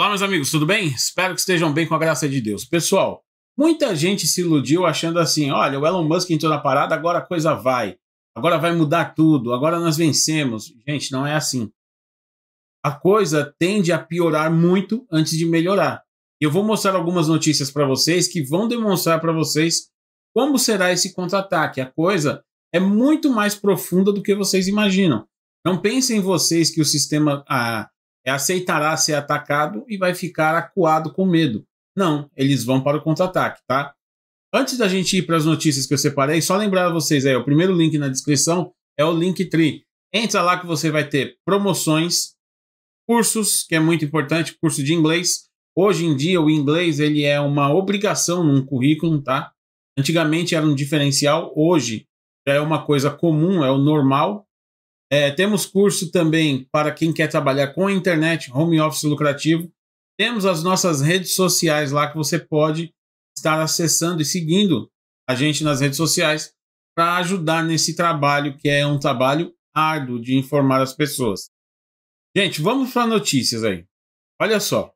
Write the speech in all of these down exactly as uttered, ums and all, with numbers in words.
Olá meus amigos, tudo bem? Espero que estejam bem com a graça de Deus. Pessoal, muita gente se iludiu achando assim, olha, o Elon Musk entrou na parada, agora a coisa vai, agora vai mudar tudo, agora nós vencemos. Gente, não é assim. A coisa tende a piorar muito antes de melhorar. Eu vou mostrar algumas notícias para vocês que vão demonstrar para vocês como será esse contra-ataque. A coisa é muito mais profunda do que vocês imaginam. Não pensem vocês que o sistema... Ah, aceitará ser atacado e vai ficar acuado com medo. Não, eles vão para o contra-ataque, tá? Antes da gente ir para as notícias que eu separei, só lembrar a vocês aí, o primeiro link na descrição é o Linktree. Entra lá que você vai ter promoções, cursos, que é muito importante, curso de inglês. Hoje em dia o inglês ele é uma obrigação num currículo, tá? Antigamente era um diferencial, hoje já é uma coisa comum, é o normal. É, temos curso também para quem quer trabalhar com a internet, home office lucrativo. Temos as nossas redes sociais lá que você pode estar acessando e seguindo a gente nas redes sociais para ajudar nesse trabalho que é um trabalho árduo de informar as pessoas. Gente, vamos para notícias aí. Olha só.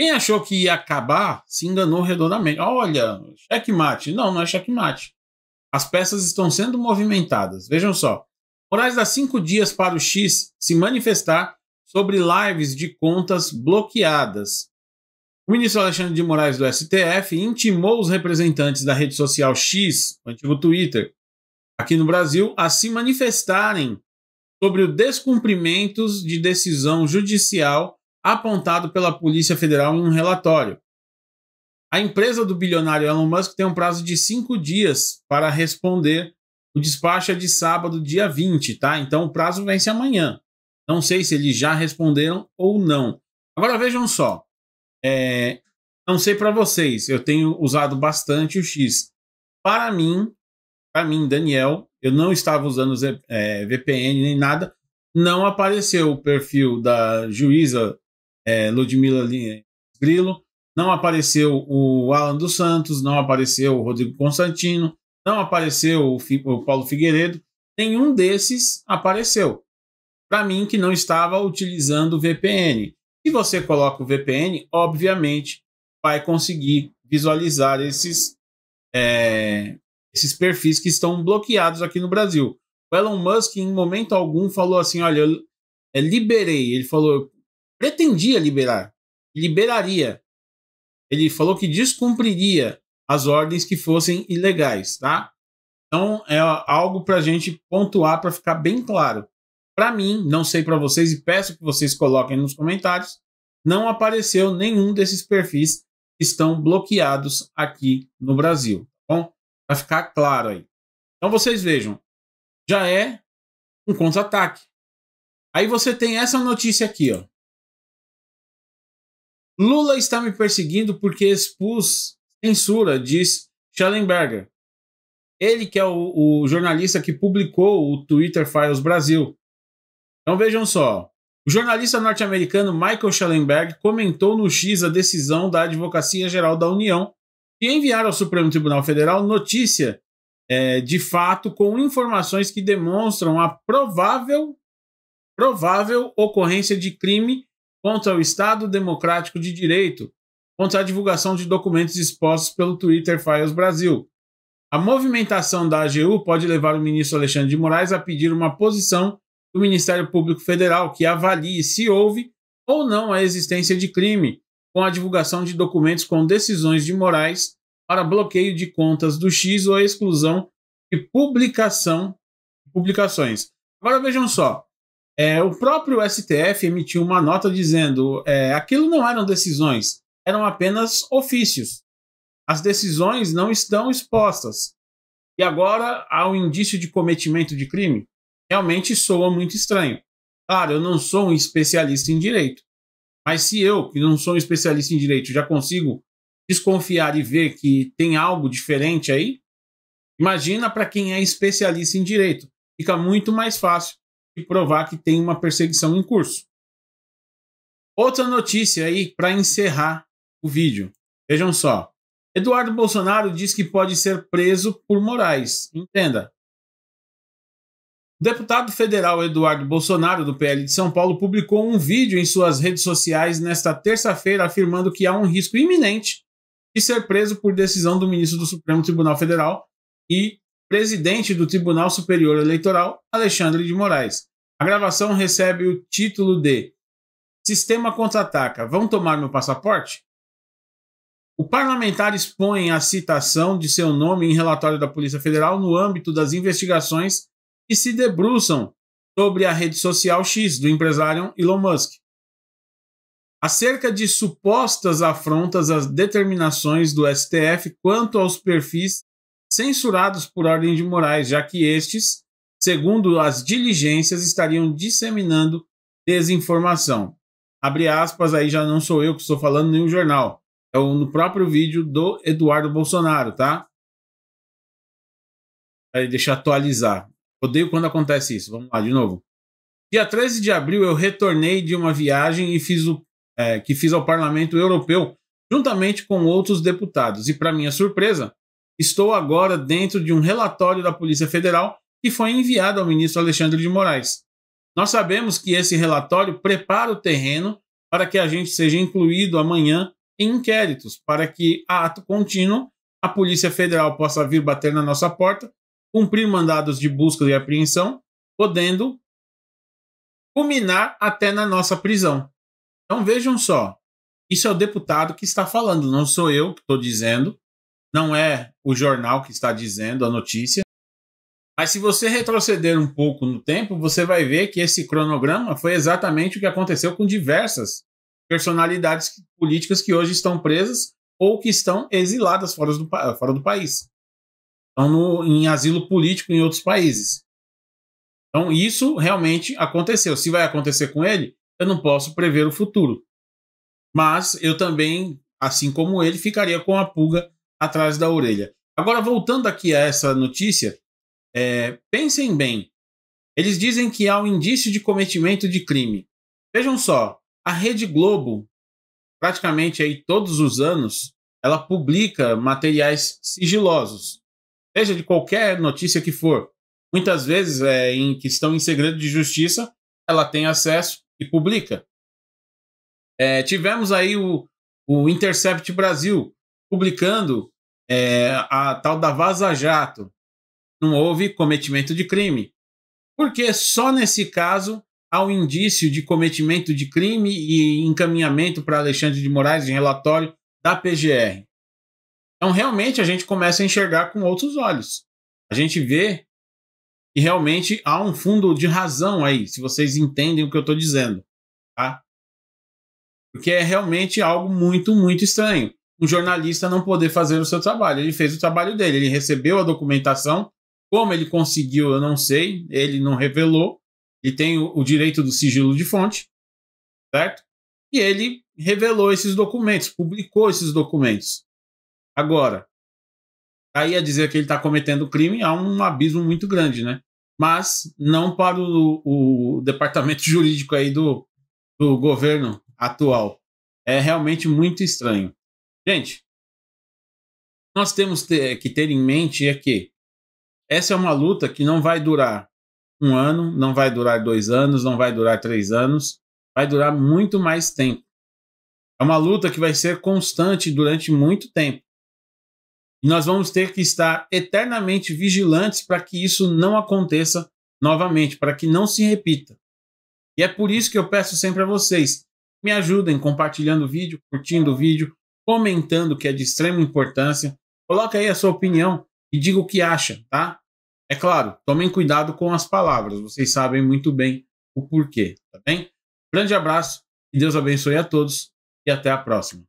Quem achou que ia acabar se enganou redondamente. Olha, checkmate. Não, não é checkmate. As peças estão sendo movimentadas. Vejam só. Moraes dá cinco dias para o X se manifestar sobre lives de contas bloqueadas. O ministro Alexandre de Moraes do S T F intimou os representantes da rede social X, o antigo Twitter, aqui no Brasil, a se manifestarem sobre o descumprimento de decisão judicial apontado pela Polícia Federal em um relatório. A empresa do bilionário Elon Musk tem um prazo de cinco dias para responder. O despacho é de sábado, dia vinte, tá? Então o prazo vence amanhã. Não sei se eles já responderam ou não. Agora vejam só. É... Não sei para vocês, eu tenho usado bastante o X. Para mim, para mim, Daniel, eu não estava usando é, V P N nem nada. Não apareceu o perfil da juíza é, Ludmilla Sgrillo. Não apareceu o Alan dos Santos, não apareceu o Rodrigo Constantino, não apareceu o Paulo Figueiredo. Nenhum desses apareceu. Para mim, que não estava utilizando o V P N. Se você coloca o V P N, obviamente vai conseguir visualizar esses, é, esses perfis que estão bloqueados aqui no Brasil. O Elon Musk, em momento algum, falou assim, olha, eu liberei. Ele falou, eu pretendia liberar, liberaria. Ele falou que descumpriria as ordens que fossem ilegais, tá? Então, é algo para a gente pontuar para ficar bem claro. Para mim, não sei para vocês e peço que vocês coloquem nos comentários, não apareceu nenhum desses perfis que estão bloqueados aqui no Brasil, tá bom? Vai ficar claro aí. Então, vocês vejam, já é um contra-ataque. Aí você tem essa notícia aqui, ó. Lula está me perseguindo porque expus censura, diz Shellenberger. Ele que é o, o jornalista que publicou o Twitter Files Brasil. Então vejam só. O jornalista norte-americano Michael Shellenberger comentou no X a decisão da Advocacia Geral da União de enviar ao Supremo Tribunal Federal notícia é, de fato com informações que demonstram a provável, provável ocorrência de crime contra o Estado Democrático de Direito, contra a divulgação de documentos expostos pelo Twitter Files Brasil. A movimentação da A G U pode levar o ministro Alexandre de Moraes a pedir uma posição do Ministério Público Federal que avalie se houve ou não a existência de crime com a divulgação de documentos com decisões de Moraes para bloqueio de contas do X ou exclusão de publicação, publicações. Agora vejam só. É, o próprio S T F emitiu uma nota dizendo é, aquilo não eram decisões, eram apenas ofícios. As decisões não estão expostas. E agora há um indício de cometimento de crime? Realmente soa muito estranho. Claro, eu não sou um especialista em direito. Mas se eu, que não sou um especialista em direito, já consigo desconfiar e ver que tem algo diferente aí, imagina para quem é especialista em direito. Fica muito mais fácil e provar que tem uma perseguição em curso. Outra notícia aí para encerrar o vídeo. Vejam só. Eduardo Bolsonaro diz que pode ser preso por Moraes. Entenda. O deputado federal Eduardo Bolsonaro, do P L de São Paulo, publicou um vídeo em suas redes sociais nesta terça-feira afirmando que há um risco iminente de ser preso por decisão do ministro do Supremo Tribunal Federal e presidente do Tribunal Superior Eleitoral, Alexandre de Moraes. A gravação recebe o título de "Sistema contra-ataca, vão tomar meu passaporte?". O parlamentar expõe a citação de seu nome em relatório da Polícia Federal no âmbito das investigações e se debruçam sobre a rede social X do empresário Elon Musk, acerca de supostas afrontas às determinações do S T F quanto aos perfis censurados por ordem de Moraes, já que estes, segundo as diligências, estariam disseminando desinformação. Abre aspas, aí já não sou eu que estou falando, nem o jornal. É o, no próprio vídeo do Eduardo Bolsonaro, tá? Aí, deixa eu atualizar. Odeio quando acontece isso. Vamos lá, de novo. Dia treze de abril, eu retornei de uma viagem e fiz o, é, que fiz ao Parlamento Europeu, juntamente com outros deputados. E, para minha surpresa, estou agora dentro de um relatório da Polícia Federal que foi enviado ao ministro Alexandre de Moraes. Nós sabemos que esse relatório prepara o terreno para que a gente seja incluído amanhã em inquéritos, para que, a ato contínuo, a Polícia Federal possa vir bater na nossa porta, cumprir mandados de busca e apreensão, podendo culminar até na nossa prisão. Então vejam só, isso é o deputado que está falando, não sou eu que estou dizendo, não é o jornal que está dizendo a notícia. Mas se você retroceder um pouco no tempo, você vai ver que esse cronograma foi exatamente o que aconteceu com diversas personalidades políticas que hoje estão presas ou que estão exiladas fora do, fora do país. No, em asilo político em outros países. Então isso realmente aconteceu. Se vai acontecer com ele, eu não posso prever o futuro. Mas eu também, assim como ele, ficaria com a pulga atrás da orelha. Agora, voltando aqui a essa notícia, é, pensem bem. Eles dizem que há um indício de cometimento de crime. Vejam só, a Rede Globo, praticamente aí todos os anos, ela publica materiais sigilosos. Seja de qualquer notícia que for, muitas vezes é, em, que estão em segredo de justiça, ela tem acesso e publica. É, tivemos aí o, o Intercept Brasil publicando é, a tal da Vaza Jato. Não houve cometimento de crime. Porque só nesse caso há um indício de cometimento de crime e encaminhamento para Alexandre de Moraes em relatório da P G R. Então, realmente, a gente começa a enxergar com outros olhos. A gente vê que realmente há um fundo de razão aí, se vocês entendem o que eu estou dizendo. Tá? Porque é realmente algo muito, muito estranho. Um jornalista não poder fazer o seu trabalho. Ele fez o trabalho dele, ele recebeu a documentação. Como ele conseguiu, eu não sei. Ele não revelou. Ele tem o, o direito do sigilo de fonte. Certo? E ele revelou esses documentos, publicou esses documentos. Agora, aí a dizer que ele está cometendo crime, há um abismo muito grande, né? Mas não para o, o departamento jurídico aí do, do governo atual. É realmente muito estranho. Gente, nós temos que ter em mente é que essa é uma luta que não vai durar um ano, não vai durar dois anos, não vai durar três anos, vai durar muito mais tempo. É uma luta que vai ser constante durante muito tempo. E nós vamos ter que estar eternamente vigilantes para que isso não aconteça novamente, para que não se repita. E é por isso que eu peço sempre a vocês, me ajudem compartilhando o vídeo, curtindo o vídeo, comentando, que é de extrema importância. Coloca aí a sua opinião e diga o que acha, tá? É claro, tomem cuidado com as palavras, vocês sabem muito bem o porquê, tá bem? Grande abraço, que Deus abençoe a todos e até a próxima.